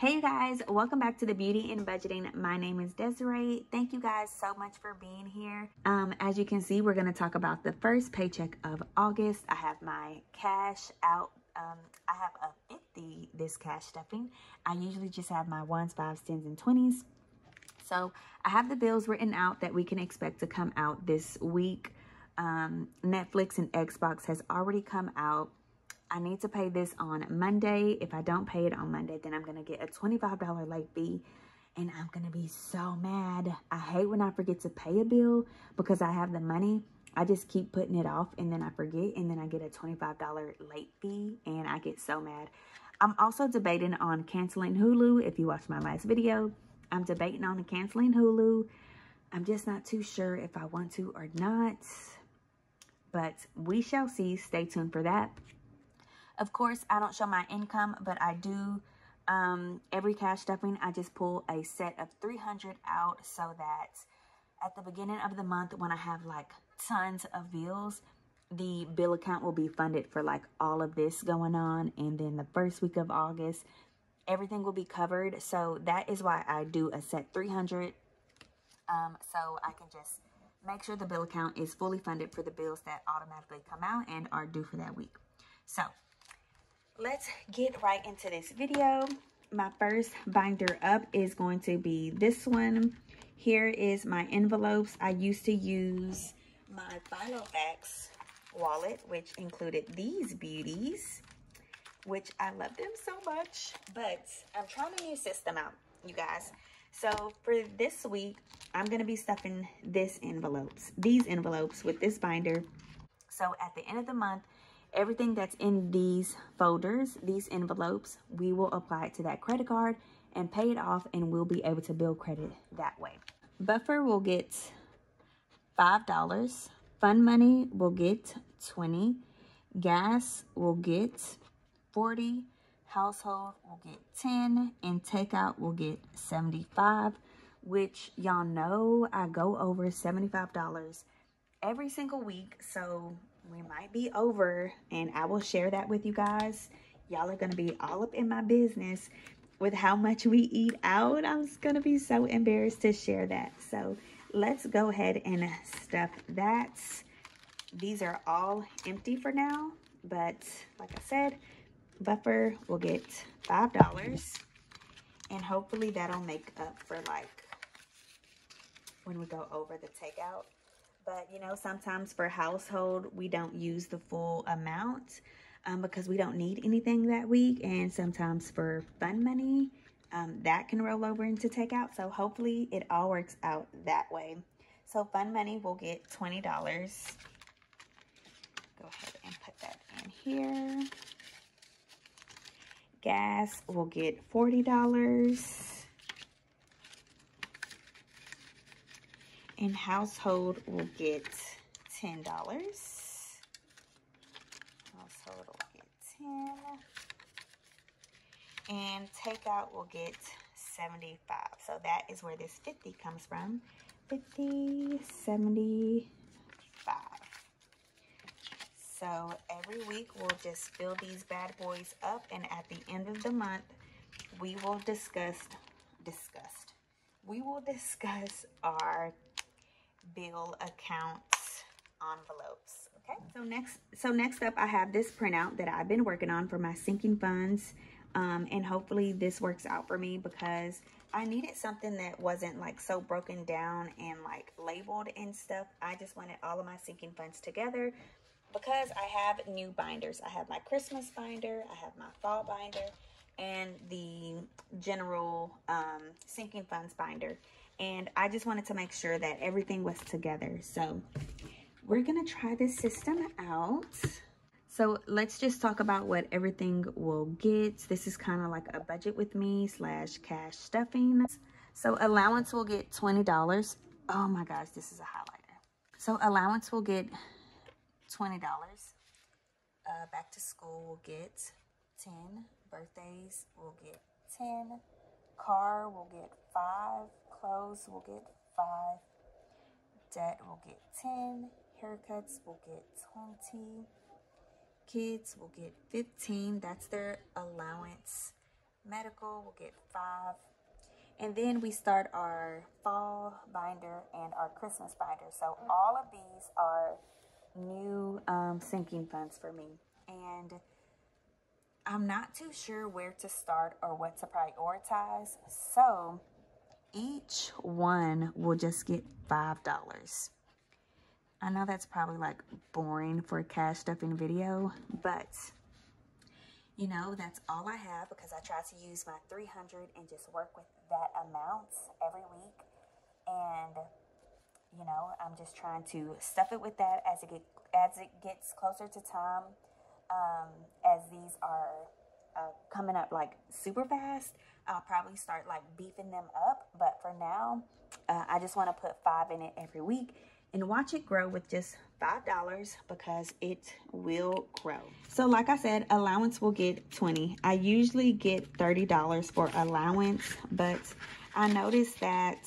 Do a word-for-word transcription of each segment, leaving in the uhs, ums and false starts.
Hey guys, welcome back to the Beauty and Budgeting. My name is Desiree. Thank you guys so much for being here. Um, as you can see, we're going to talk about the first paycheck of August. I have my cash out. Um, I have a fifty this cash stuffing. I usually just have my ones, fives, tens, and twenties. So I have the bills written out that we can expect to come out this week. Um, Netflix and Xbox has already come out. I need to pay this on Monday. If I don't pay it on Monday, then I'm going to get a twenty-five dollar late fee, and I'm going to be so mad. I hate when I forget to pay a bill because I have the money. I just keep putting it off, and then I forget, and then I get a twenty-five dollar late fee, and I get so mad. I'm also debating on canceling Hulu. If you watched my last video, I'm debating on canceling Hulu. I'm just not too sure if I want to or not, but we shall see. Stay tuned for that. Of course, I don't show my income, but I do, um, every cash stuffing, I just pull a set of three hundred out so that at the beginning of the month, when I have like tons of bills, the bill account will be funded for like all of this going on. And then the first week of August, everything will be covered. So that is why I do a set three hundred. Um, so I can just make sure the bill account is fully funded for the bills that automatically come out and are due for that week. So let's get right into this video. My first binder up is going to be this one. Here is my envelopes. I used to use my Filofax wallet, which included these beauties, which I love them so much, but I'm trying a new system out, you guys. So for this week, I'm going to be stuffing this envelopes, these envelopes with this binder. So at the end of the month, everything that's in these folders, these envelopes, we will apply it to that credit card and pay it off, and we'll be able to build credit that way. Buffer will get five dollars. Fun money will get twenty dollars. Gas will get forty dollars. Household will get ten dollars. And takeout will get seventy-five dollars, which y'all know I go over seventy-five dollars every single week. So we might be over, and I will share that with you guys. Y'all are going to be all up in my business with how much we eat out. I'm just going to be so embarrassed to share that. So let's go ahead and stuff that. These are all empty for now, but like I said, buffer will get five dollars, and hopefully that'll make up for like when we go over the takeout. But, you know, sometimes for household, we don't use the full amount um, because we don't need anything that week. And sometimes for fun money, um, that can roll over into takeout. So hopefully it all works out that way. So fun money will get twenty dollars. Go ahead and put that in here. Gas will get forty dollars. And household will get ten dollars. Household will get ten dollars. And takeout will get seventy-five dollars. So that is where this fifty comes from. fifty, seventy-five. So every week we'll just fill these bad boys up, and at the end of the month we will discuss, discuss. We will discuss our bill accounts envelopes. Okay, so next so next up I have this printout that I've been working on for my sinking funds, um and hopefully this works out for me because I needed something that wasn't like so broken down and like labeled and stuff. I just wanted all of my sinking funds together because I have new binders. I have my Christmas binder, I have my fall binder, and the general um sinking funds binder. And I just wanted to make sure that everything was together. So we're gonna try this system out. So let's just talk about what everything will get. This is kind of like a budget with me slash cash stuffing. So allowance will get twenty dollars. Oh my gosh, this is a highlighter. So allowance will get twenty dollars. Uh, back to school will get ten. Birthdays will get ten. Car will get five. Clothes will get five. Debt will get ten. Haircuts will get twenty. Kids will get fifteen. That's their allowance. medical, we'll get five. And then we start our fall binder and our Christmas binder. So all of these are new um, sinking funds for me. And I'm not too sure where to start or what to prioritize. So each one will just get five dollars. I know that's probably like boring for a cash stuffing video, but you know, that's all I have because I try to use my three hundred and just work with that amount every week. And, you know, I'm just trying to stuff it with that as it, get, as it gets closer to time. Um, as these are uh, coming up like super fast, I'll probably start like beefing them up. But for now, uh, I just want to put five in it every week and watch it grow with just five dollars because it will grow. So like I said, allowance will get twenty. I usually get thirty dollars for allowance, but I noticed that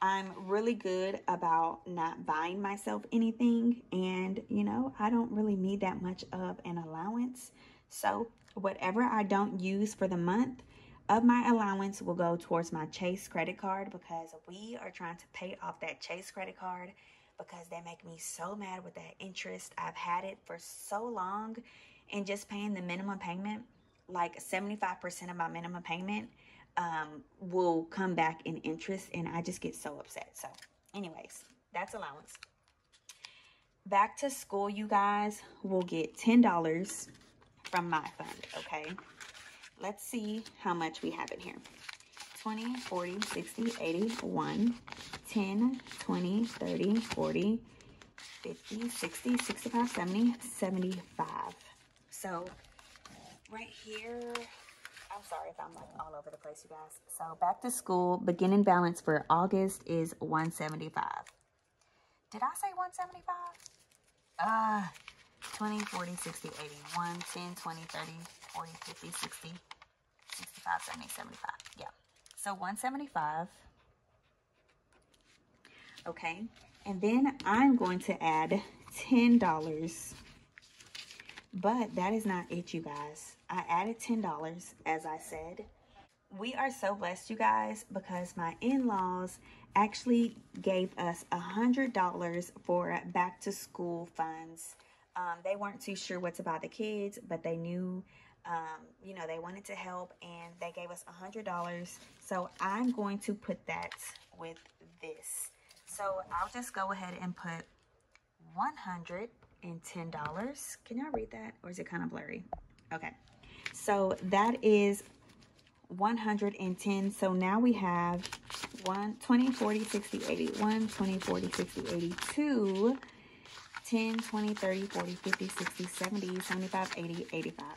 I'm really good about not buying myself anything. And you know, I don't really need that much of an allowance. So whatever I don't use for the month of my allowance will go towards my Chase credit card because we are trying to pay off that Chase credit card because they make me so mad with that interest. I've had it for so long and just paying the minimum payment, like seventy-five percent of my minimum payment um, will come back in interest, and I just get so upset. So anyways, that's allowance. Back to school, you guys will get ten dollars from my fund, okay? Let's see how much we have in here. twenty, forty, sixty, eighty, one, ten, twenty, thirty, forty, fifty, sixty, sixty-five, seventy, seventy-five. So right here, I'm sorry if I'm like all over the place, you guys. So back to school, beginning balance for August is one seventy-five. Did I say one seventy-five? Ah. Uh, twenty, forty, sixty, eighty, one, ten, twenty, thirty, forty, fifty, sixty, sixty-five, seventy, seventy-five. Yeah. So one seventy-five. Okay. And then I'm going to add ten dollars. But that is not it, you guys. I added ten dollars, as I said. We are so blessed, you guys, because my in-laws actually gave us one hundred dollars for back-to-school funds. Um, they weren't too sure what's about the kids, but they knew, um, you know, they wanted to help, and they gave us one hundred dollars. So I'm going to put that with this. So I'll just go ahead and put one hundred ten dollars. Can y'all read that, or is it kind of blurry? Okay. So that is one hundred ten. So now we have one, twenty, forty, sixty, eighty, one, twenty, forty, sixty, eighty, two, ten, twenty, thirty, forty, fifty, sixty, seventy, seventy-five, eighty, eighty-five,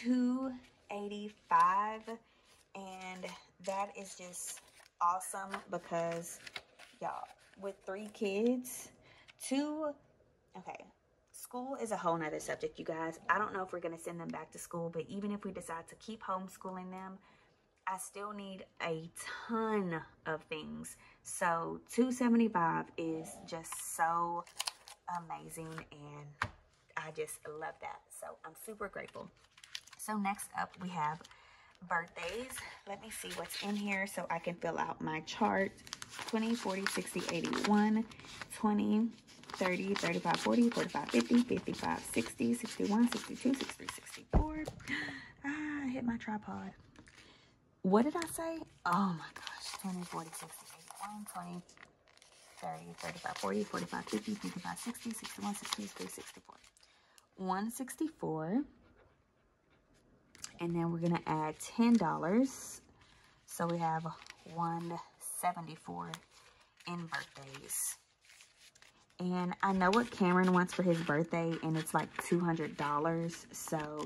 two eighty-five. And that is just awesome because y'all, with three kids, two, okay. School is a whole nother subject, you guys. I don't know if we're going to send them back to school, but even if we decide to keep homeschooling them, I still need a ton of things. So two seventy-five is just so amazing, and I just love that. So I'm super grateful. So next up, we have birthdays. Let me see what's in here so I can fill out my chart. twenty, forty, sixty, eighty, one, twenty, thirty, thirty-five, forty, forty-five, fifty, fifty-five, sixty, sixty-one, sixty-two, sixty-three, sixty-four. Ah, I hit my tripod. What did I say? Oh my gosh. twenty, forty, sixty, eighty-one, twenty, thirty, thirty-five, forty, forty-five, fifty, fifty-five, sixty, sixty-one, sixty-two, sixty-three, sixty-four. one sixty-four. And then we're going to add ten dollars. So we have one seventy-four in birthdays. And I know what Cameron wants for his birthday, and it's like two hundred dollars. So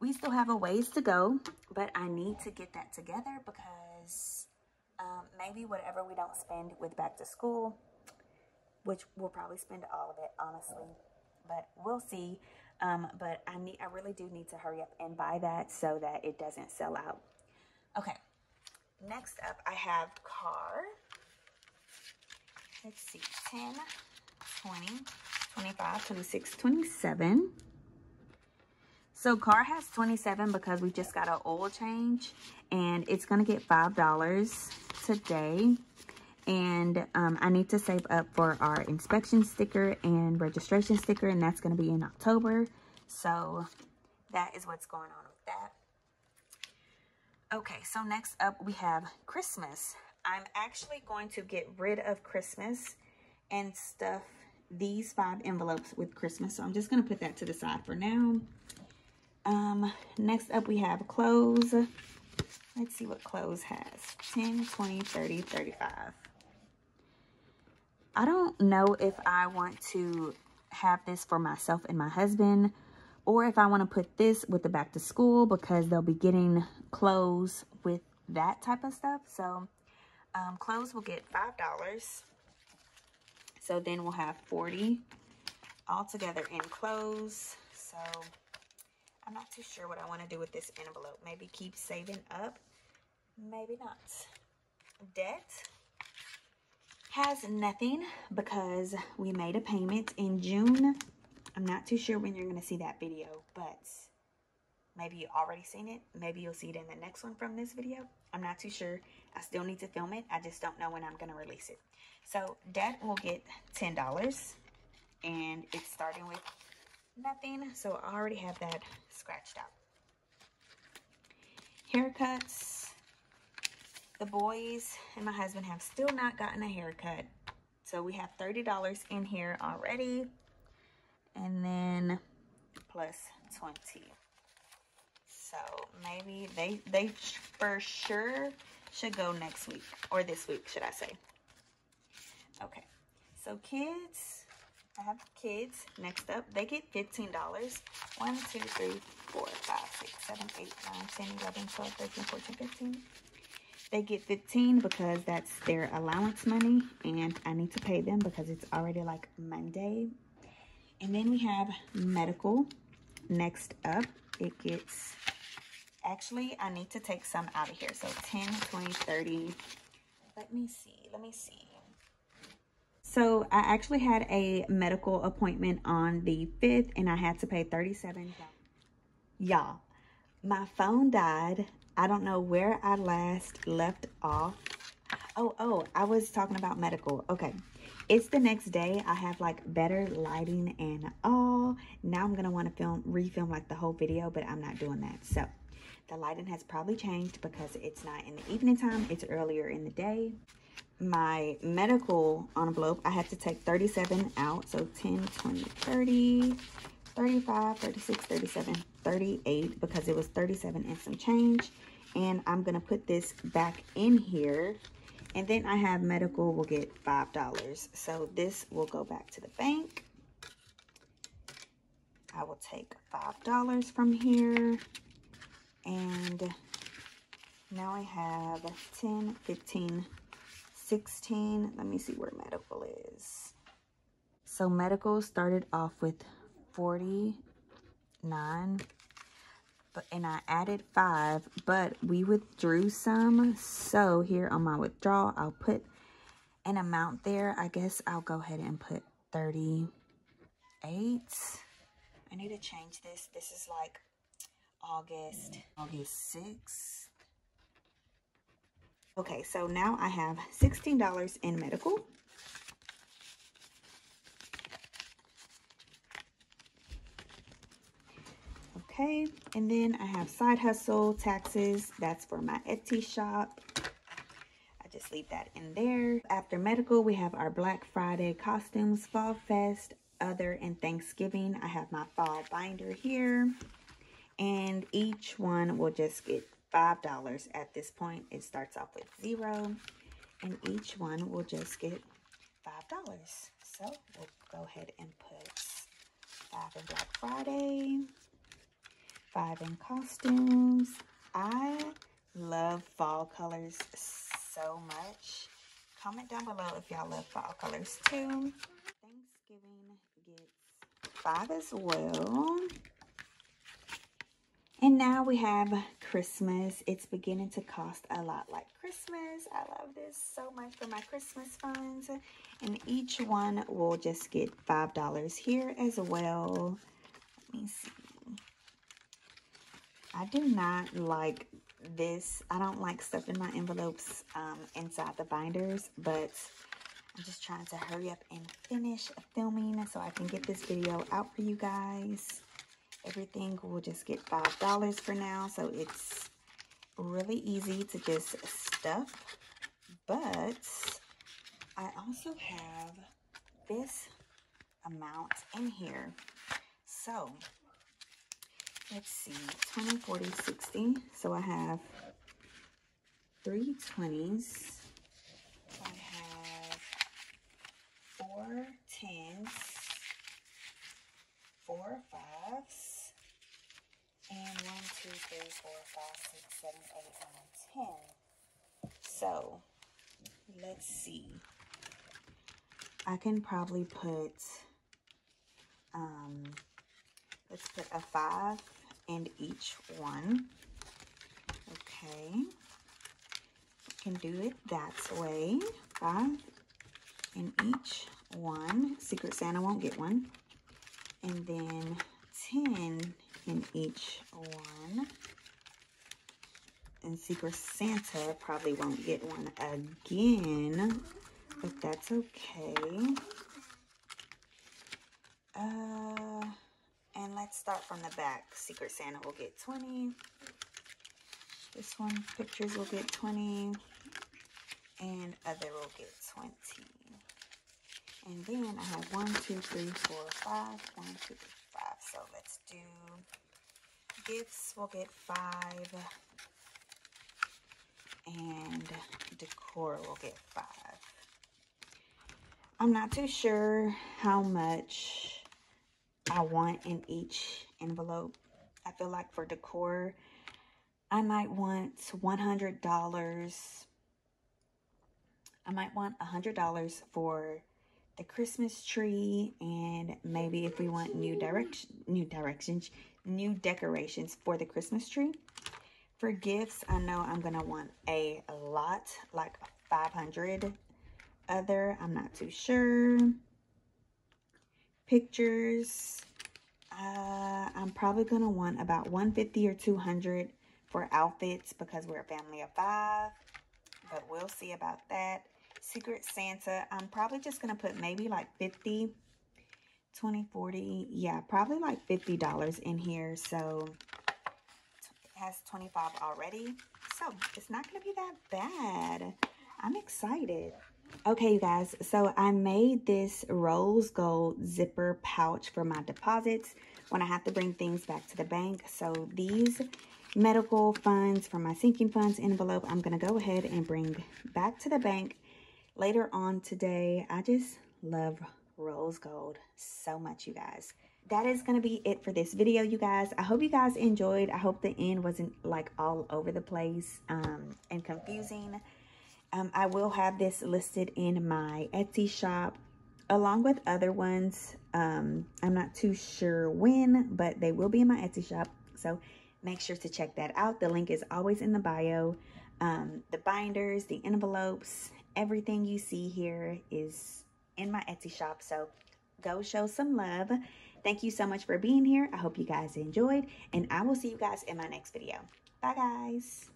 we still have a ways to go, but I need to get that together because um, maybe whatever we don't spend with back to school, which we'll probably spend all of it, honestly, but we'll see. Um, but I need, I really do need to hurry up and buy that so that it doesn't sell out. Okay. Next up, I have car. Let's see, ten, twenty, twenty-five, twenty-six, twenty-seven. So car has twenty-seven because we just got an oil change, and it's going to get five dollars today. And um, I need to save up for our inspection sticker and registration sticker, and that's going to be in October. So that is what's going on with that. Okay, so next up we have Christmas. I'm actually going to get rid of Christmas and stuff these five envelopes with Christmas. So I'm just going to put that to the side for now. Um, next up we have clothes. Let's see what clothes has. ten, twenty, thirty, thirty-five. I don't know if I want to have this for myself and my husband, or if I want to put this with the back to school, because they'll be getting clothes with that type of stuff. So um, clothes will get five dollars. So then we'll have forty dollars altogether in clothes. So I'm not too sure what I want to do with this envelope. Maybe keep saving up. Maybe not. Debt has nothing because we made a payment in June. I'm not too sure when you're going to see that video, but maybe you've already seen it. Maybe you'll see it in the next one from this video. I'm not too sure. I still need to film it. I just don't know when I'm going to release it. So debt will get ten dollars, and it's starting with nothing, so I already have that scratched out. Haircuts. The boys and my husband have still not gotten a haircut, so we have thirty dollars in here already, and then plus twenty. So maybe they they for sure should go next week, or this week should I say. Okay, so kids, I have kids. Next up, they get fifteen dollars. one, two, three, four, five, six, seven, eight, nine, ten, eleven, twelve, thirteen, fourteen, fifteen. They get fifteen because that's their allowance money, and I need to pay them because it's already like Monday. And then we have medical. Next up, it gets... Actually, I need to take some out of here. So ten, twenty, thirty. Let me see. Let me see. So I actually had a medical appointment on the fifth, and I had to pay thirty-seven dollars. Y'all, my phone died. I don't know where I last left off. Oh, oh, I was talking about medical. Okay. It's the next day. I have like better lighting and all. Now I'm going to want to film, refilm like the whole video, but I'm not doing that. So the lighting has probably changed because it's not in the evening time. It's earlier in the day. My medical envelope, I have to take thirty-seven out. So ten, twenty, thirty, thirty-five, thirty-six, thirty-seven, thirty-eight, because it was thirty-seven and some change. And I'm going to put this back in here. And then I have medical will get five dollars. So this will go back to the bank. I will take five dollars from here. And now I have ten, fifteen, sixteen. Let me see where medical is. So medical started off with forty-nine, but and I added five, but we withdrew some. So here on my withdrawal, I'll put an amount there. I guess I'll go ahead and put thirty-eight. I need to change this. This is like August, August sixth. Okay, so now I have sixteen dollars in medical. Okay, and then I have side hustle taxes. That's for my Etsy shop. I just leave that in there. After medical, we have our Black Friday costumes, Fall Fest, Other, and Thanksgiving. I have my fall binder here. And each one will just get five dollars at this point. It starts off with zero, and each one will just get five dollars. So we'll go ahead and put five in Black Friday, five in costumes. I love fall colors so much. Comment down below if y'all love fall colors too. Thanksgiving gets five as well. And now we have Christmas. It's beginning to cost a lot like Christmas. I love this so much for my Christmas funds. And each one will just get five dollars here as well. Let me see. I do not like this. I don't like stuffing my envelopes um, inside the binders, but I'm just trying to hurry up and finish filming so I can get this video out for you guys. Everything will just get five dollars for now, so it's really easy to just stuff. But I also have this amount in here. So let's see, twenty, forty, sixty. So I have three twenties. I have four tens, four fives, and one, two, three, four, five, six, seven, eight, nine, ten. So let's see. I can probably put, um, let's put a five in each one. Okay. We can do it that way. Five in each one. Secret Santa won't get one. And then ten in each one. And Secret Santa probably won't get one again, but that's okay. Uh, and let's start from the back. Secret Santa will get twenty. This one, Pictures, will get twenty. And Other will get twenty. And then I have one, two, three, four, five. One, two, three, five. So let's do gifts. We'll get five. And decor will get five. I'm not too sure how much I want in each envelope. I feel like for decor, I might want one hundred dollars. I might want one hundred dollars for the Christmas tree, and maybe if we want new direction, new directions, new decorations for the Christmas tree. For gifts, I know I'm going to want a lot, like five hundred. Other, I'm not too sure. Pictures, uh, I'm probably going to want about one fifty or two hundred for outfits because we're a family of five. But we'll see about that. Secret Santa, I'm probably just going to put maybe like fifty, twenty, forty. Yeah, probably like fifty dollars in here. So has twenty-five already, so it's not gonna be that bad. I'm excited. Okay, you guys, so I made this rose gold zipper pouch for my deposits when I have to bring things back to the bank. So these medical funds from my sinking funds envelope, I'm gonna go ahead and bring back to the bank later on today. I just love rose gold so much, you guys. That is going to be it for this video, you guys. I hope you guys enjoyed. I hope the end wasn't like all over the place um, and confusing. Um, I will have this listed in my Etsy shop along with other ones. Um, I'm not too sure when, but they will be in my Etsy shop. So make sure to check that out. The link is always in the bio. Um, the binders, the envelopes, everything you see here is in my Etsy shop. So go show some love. Thank you so much for being here. I hope you guys enjoyed, and I will see you guys in my next video. Bye, guys.